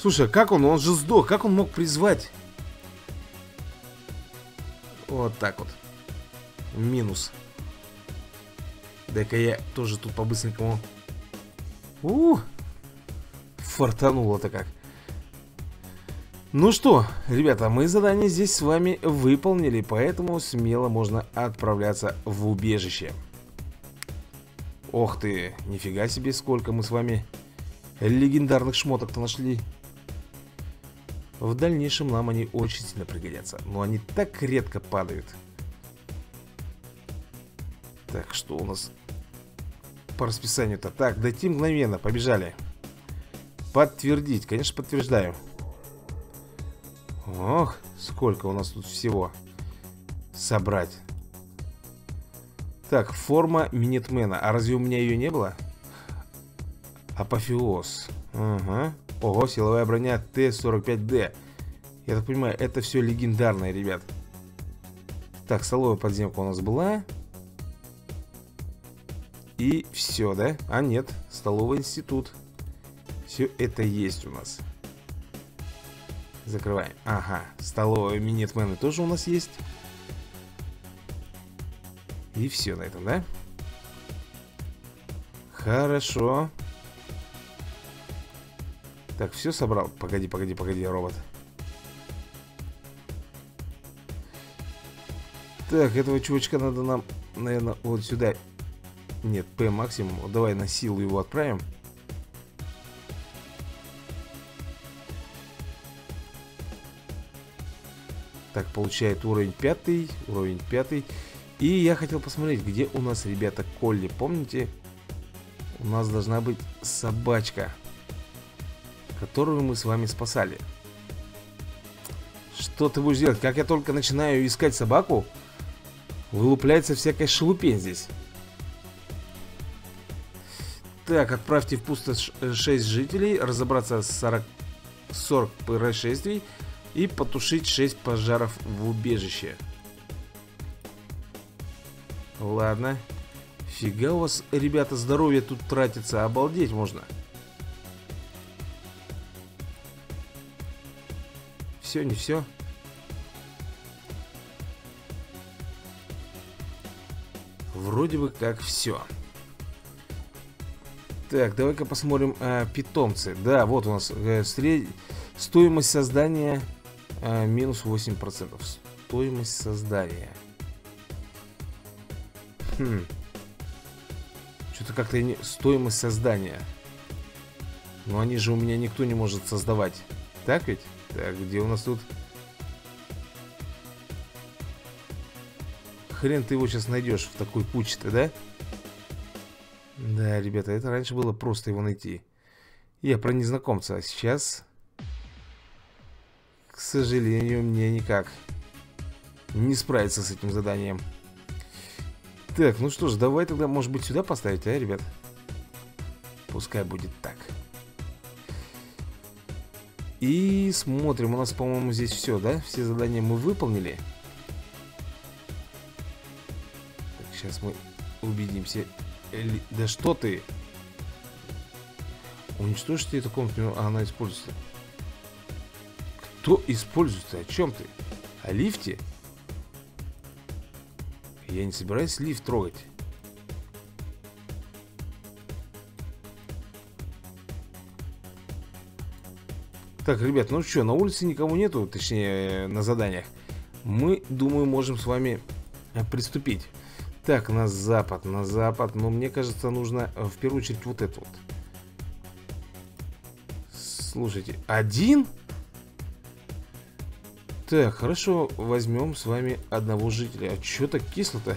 Слушай, как он? Он же сдох. Как он мог призвать? Вот так вот. Минус. Дай-ка я тоже тут по-быстренькому. У-у-у. Фартануло-то как. Ну что, ребята, мы задание здесь с вами выполнили, поэтому смело можно отправляться в убежище. Ох ты, нифига себе, сколько мы с вами легендарных шмоток-то нашли. В дальнейшем нам они очень сильно пригодятся, но они так редко падают. Так, что у нас по расписанию-то? Так, дайте мгновенно, побежали. Подтвердить, конечно, подтверждаю. Ох, сколько у нас тут всего собрать. Так, форма Минитмена. А разве у меня ее не было? Апофеоз. Ага. Ого, силовая броня Т сорок пять Д. Я так понимаю, это все легендарное, ребят. Так, столовая подземка у нас была. И все, да? А нет, столовый институт. Все это есть у нас. Закрываем. Ага, столовые минитмены тоже у нас есть. И все на этом, да? Хорошо. Так, все собрал? Погоди, погоди, погоди, робот. Так, этого чувачка надо нам, наверное, вот сюда. Нет, П максимум. Давай на силу его отправим. Так, получает уровень пятый, уровень пятый. И я хотел посмотреть, где у нас, ребята, Колли. Помните, у нас должна быть собачка, которую мы с вами спасали. Что ты будешь делать? Как я только начинаю искать собаку, вылупляется всякая шелупень здесь. Так, отправьте в пустошь шесть жителей, разобраться с сорок происшествий и потушить шесть пожаров в убежище. Ладно. Фига у вас, ребята, здоровье тут тратится. Обалдеть можно. Все, не все. Вроде бы как все. Так, давай-ка посмотрим э, питомцы. Да, вот у нас э, сред... стоимость создания э, минус восемь процентов. Стоимость создания. Хм. Что-то как-то не... Стоимость создания. Но они же у меня никто не может создавать. Так ведь? Так, где у нас тут? Хрен ты его сейчас найдешь в такой куче-то, да? Да, ребята, это раньше было просто его найти. Я про незнакомца, а сейчас, к сожалению, мне никак не справиться с этим заданием. Так, ну что ж, давай тогда, может быть, сюда поставить, а, ребят? Пускай будет так. И смотрим, у нас, по-моему, здесь все, да? Все задания мы выполнили. Так, сейчас мы убедимся. Эли... Да что ты? Уничтожьте эту комнату, а она используется. Кто используется? О чем ты? О лифте? Я не собираюсь лифт трогать. Так, ребят, ну что, на улице никого нету, точнее, на заданиях. Мы, думаю, можем с вами приступить. Так, на запад, на запад. Но мне кажется, нужно в первую очередь вот это вот. Слушайте, один? Так, хорошо, возьмем с вами одного жителя. А что так кисло-то?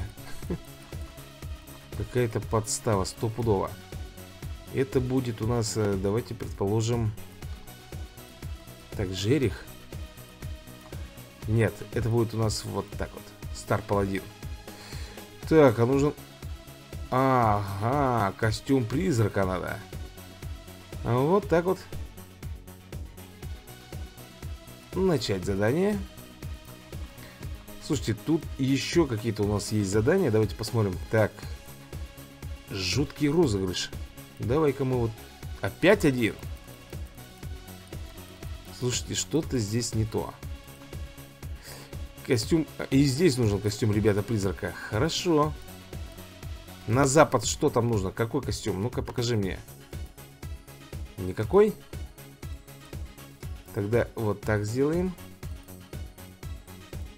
Какая-то подстава, стопудово. Это будет у нас, давайте предположим... Так, жерех. Нет, это будет у нас вот так вот. Стар Паладин. Так, а нужен... Ага, костюм призрака надо. Вот так вот. Начать задание. Слушайте, тут еще какие-то у нас есть задания. Давайте посмотрим. Так. Жуткий розыгрыш. Давай-ка мы вот... Опять один. Слушайте, что-то здесь не то. Костюм... И здесь нужен костюм, ребята, призрака. Хорошо. На запад что там нужно? Какой костюм? Ну-ка, покажи мне. Никакой? Тогда вот так сделаем.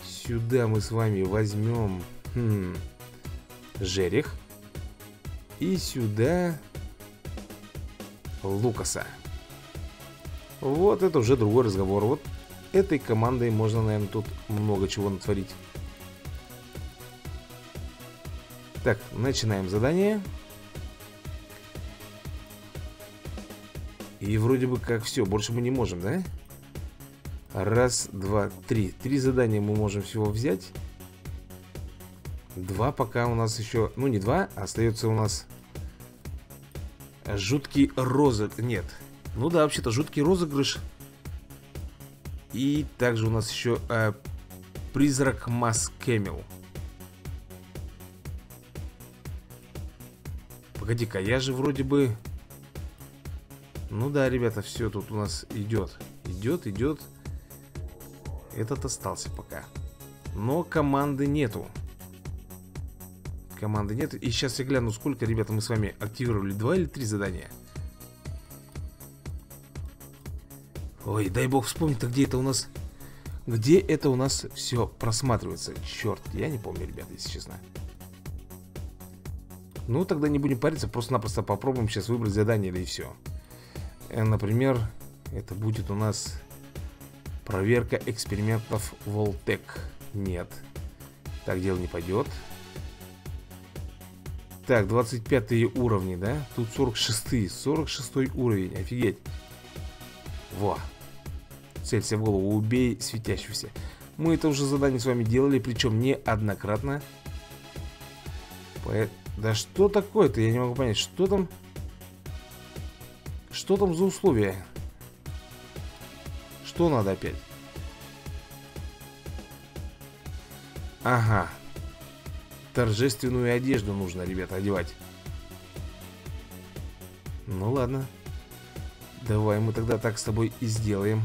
Сюда мы с вами возьмем... Хм, жерех. И сюда... Лукаса. Вот это уже другой разговор. Вот этой командой можно, наверное, тут много чего натворить. Так, начинаем задание. И вроде бы как все, больше мы не можем, да? Раз, два, три. Три задания мы можем всего взять. Два пока у нас еще... Ну, не два, остается у нас жуткий розыгрыш. Нет. Ну да, вообще-то жуткий розыгрыш. И также у нас еще э, призрак Макс Кемикал. Погоди-ка, я же вроде бы... Ну да, ребята, все тут у нас идет. Идет, идет. Этот остался пока. Но команды нету. Команды нет. И сейчас я гляну, сколько, ребята, мы с вами активировали. Два или три задания? Ой, дай бог вспомнить-то, где это у нас... Где это у нас все просматривается? Черт, я не помню, ребята, если честно. Ну, тогда не будем париться. Просто-напросто попробуем сейчас выбрать задание, да и все. Например, это будет у нас... Проверка экспериментов Волтек. Нет. Так дело не пойдет. Так, двадцать пятые уровни, да? Тут сорок шестые. сорок шестой уровень, офигеть. Во. Целься в голову, убей светящегося. Мы это уже задание с вами делали, причем неоднократно. По... Да что такое-то? Я не могу понять, что там... Что там за условия? Что надо опять? Ага. Торжественную одежду нужно, ребята, одевать. Ну ладно. Давай мы тогда так с тобой и сделаем.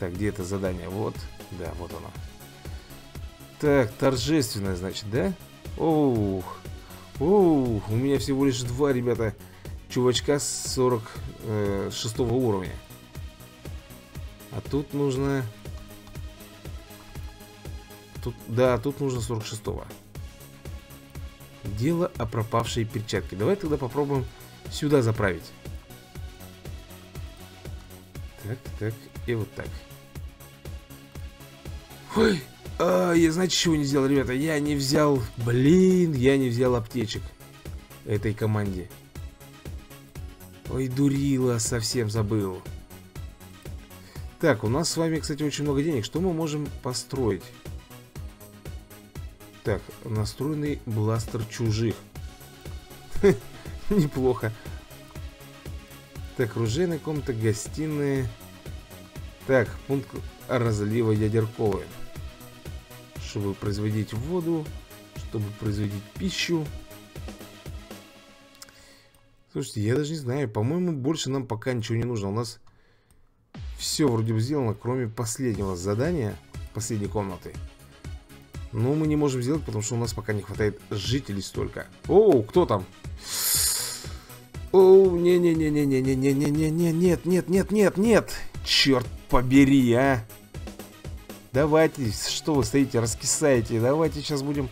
Так, где это задание? Вот. Да, вот оно. Так, торжественное, значит, да? Ух. Ух. У меня всего лишь два, ребята, чувачка с сорок шестого уровня. А тут нужно... Тут... Да, тут нужно сорок шестого. Дело о пропавшей перчатке. Давай тогда попробуем... Сюда заправить. Так, так, и вот так. Ой, а, я, знаете, чего не сделал, ребята? Я не взял, блин, я не взял аптечек этой команде. Ой, дурила, совсем забыл. Так, у нас с вами, кстати, очень много денег. Что мы можем построить? Так, настроенный бластер чужих. Неплохо. Так, оружейная комната, гостиная. Так, пункт разлива ядерковой. Чтобы производить воду, чтобы производить пищу. Слушайте, я даже не знаю. По-моему, больше нам пока ничего не нужно. У нас все вроде бы сделано, кроме последнего задания, последней комнаты. Но мы не можем сделать, потому что у нас пока не хватает жителей столько. Оу, кто там? Оу, не-не-не-не-не-не-не-не-не-нет-нет-нет-нет-нет. Черт побери, а. Давайте, что вы стоите, раскисаете. Давайте сейчас будем.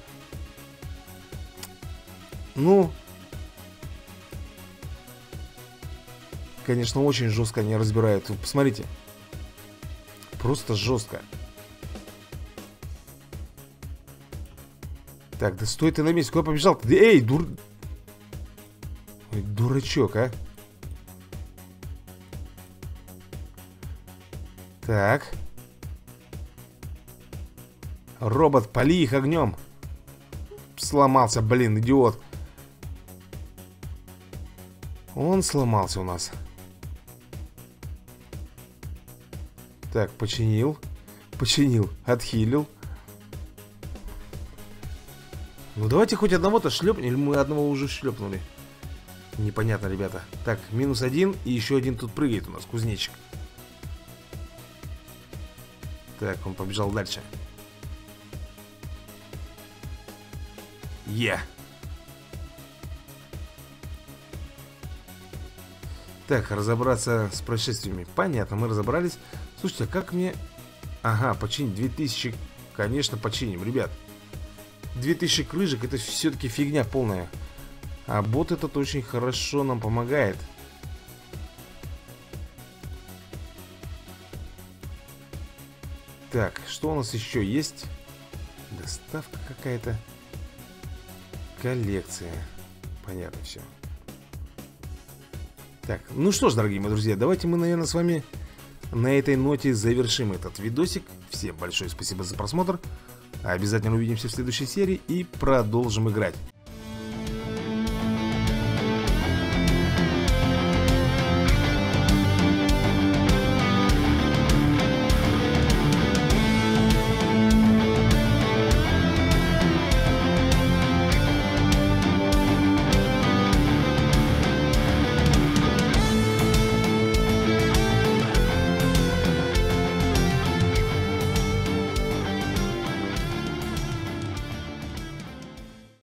Ну. Конечно, очень жестко они разбирают. Посмотрите. Просто жестко. Так, да стой ты на месте, куда побежал? Эй, дур... Ой, дурачок, а. Так. Робот, пали их огнем. Сломался, блин, идиот. Он сломался у нас. Так, починил. Починил, отхилил. Ну давайте хоть одного-то шлепнем. Или мы одного уже шлепнули? Непонятно, ребята. Так, минус один. И еще один тут прыгает у нас, кузнечик. Так, он побежал дальше. Е. Yeah. Так, разобраться с происшествиями. Понятно, мы разобрались. Слушайте, а как мне... Ага, починить две тысячи. Конечно, починим, ребят. две тысячи крыжек, это все-таки фигня полная. А бот этот очень хорошо нам помогает. Так, что у нас еще есть? Доставка какая-то. Коллекция. Понятно все. Так, ну что ж, дорогие мои друзья, давайте мы, наверное, с вами на этой ноте завершим этот видосик. Всем большое спасибо за просмотр. Обязательно увидимся в следующей серии и продолжим играть.